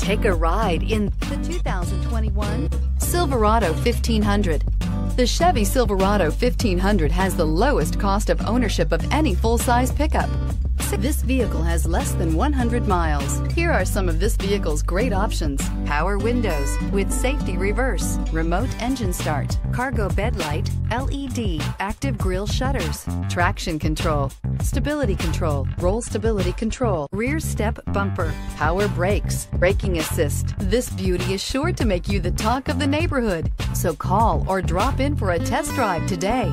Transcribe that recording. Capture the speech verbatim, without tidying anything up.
Take a ride in the two thousand twenty-one Silverado fifteen hundred. The Chevy Silverado fifteen hundred has the lowest cost of ownership of any full-size pickup. This vehicle has less than one hundred miles. Here are some of this vehicle's great options: power windows with safety reverse, remote engine start, cargo bed light, L E D, active grille shutters, traction control, stability control, roll stability control, rear step bumper, power brakes, braking assist. This beauty is sure to make you the talk of the neighborhood. So call or drop in for a test drive today.